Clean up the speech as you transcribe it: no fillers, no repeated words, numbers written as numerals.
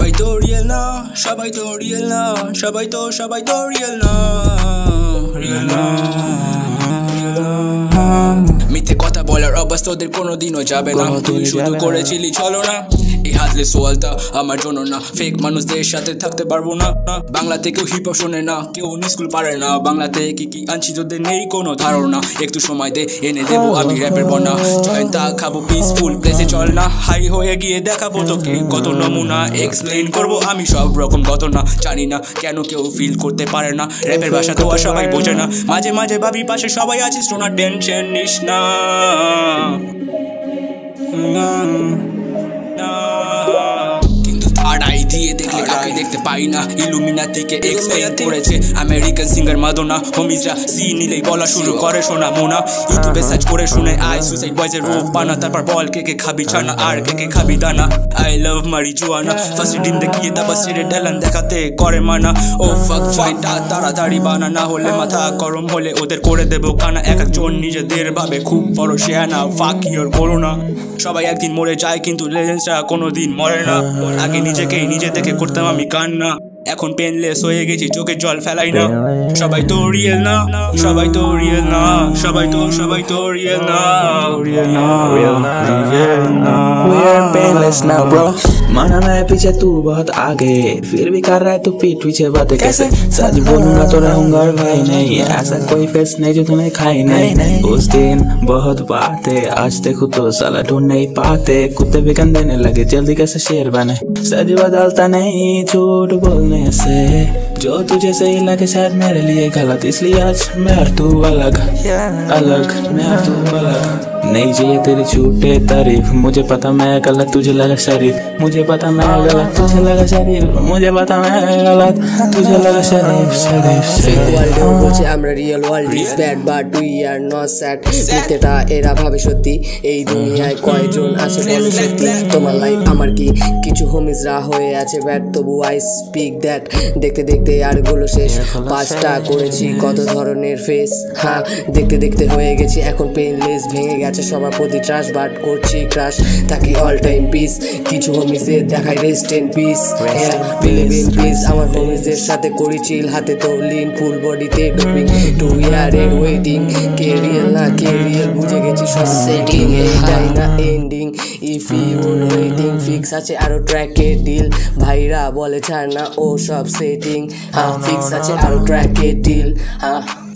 সবাই তোরিয়েল না, সবাই তোরিয়েল না, সবাই তো সবাই তোরিয়েল না, রিয়েল না। মিথ্যে কথা বলার অভ্যাস তোদের কোনোদিনও যাবে না। তুই শুধু করেছিলি চলো না, এই হাতলে সোয়ালটা আমার জন্য না। ফেক মানুষদের সাথে থাকতে পারবো না। বাংলাতে কেউ হিপ হপ শোনে না, কেউ স্কুল পারে না। বাংলাতে কি কি আনছি তোদের নেই কোনো ধারণা। একটু সময় দে, এনে দেবো আমি র্যাপের বনা। জয়ন্তা খাবো পিসফুল প্লেসে, চল না হাই হয়ে গিয়ে দেখাবো তোকে কত নমুনা। এক্সপ্লেন করবো আমি সব রকম ঘটনা। জানি না কেন কেউ ফিল করতে পারে না, র্যাপের ভাষা তো আর সবাই বোঝে না। মাঝে মাঝে ভাবি পাশে সবাই আছিস, শোনা টেনশন নিস না। মাথা গরম হলে ওদের করে দেবো কানা। এক একজন নিজেদের ভাবে খুব বড় শেয়ানা, ফাকি ওর বলো না। সবাই একদিন মরে যায় কিন্তু লেজেন্ডরা কোনোদিন মরে না। আগে নিজেকেই নিজে দেখে করতাম আমি কান্না, এখন পেনলেস হয়ে গেছি চোখে জল ফেলাই না। সবাই তো রিয়েল না, সবাই তো রিয়েল না, সবাই তো সবাই তো রিয়েল না, রিয়েল না, রিয়েল না, রিয়েল না। We're painless now bro। माना मैं पीछे तू बहुत आगे, फिर भी कर रहा है तू पीठ पीछे बातें। कैसे सच बोलूं ना तो रहूंगा भाई नहीं, ऐसा कोई फेस नहीं जो तुम्हें खाई नहीं। उस दिन बहुत बातें, आज देखो तो साला ढूंढ नहीं पाते। कुत्ते भी गंदे देने लगे, जल्दी कैसे शेर बने। सच बदलता नहीं झूठ बोलने से, जो तुझे सही लगे शायद मेरे लिए गलत। इसलिए आज मैं और तू अलग, अलग मैं और तू अलग। नहीं चाहिए तेरी झूठे तारीफ, मुझे पता मैं गलत तुझे लगा शरीफ। मुझे पता मैं गलत तुझे लगा शरीफ, मुझे पता मैं गलत तुझे लगा शरीफ शरीफ शरीफ। বলছে আমরা real world is bad but we are not sad. মিথ্যেটা এরা ভাবে সত্যি, এই দুনিয়ায় কয়জন আছে বলে সত্যি। তোমার লাইফ আমার কি, কিছু হোমিজরা হয়ে আছে ব্যাড, তবু আই স্পিক দ্যাট। দেখতে দেখতে আর গুলো শেষ, পাঁচটা করেছি কত ধরনের ফেস। হ্যাঁ দেখতে দেখতে হয়ে গেছি এখন পেনলেস, ভেঙে গেছে সবার প্রতি ট্রাশ। বাট করছি ক্রাশ, থাকি অল টাইম পিস। কিছু হোমিজদের দেখাই rest in peace, believe in peace. আমার হোমিজদের সাথে করি চিল, হাতে তৌলিন ফুল বডিতে ডুবিং। টু ইয়ার এর ওয়েটিং, কে রিয়েল না কে রিয়েল বুঝে গেছি সব সেটিং। এইটাই না ending, if you waiting fix আছে আরও ট্র্যাকের ডিল। ভাইরা বলে ছাড় না ও সব সেটিং, হ্যাঁ ফিক্স আছে আরও ট্র্যাকের ডিল। হ্যাঁ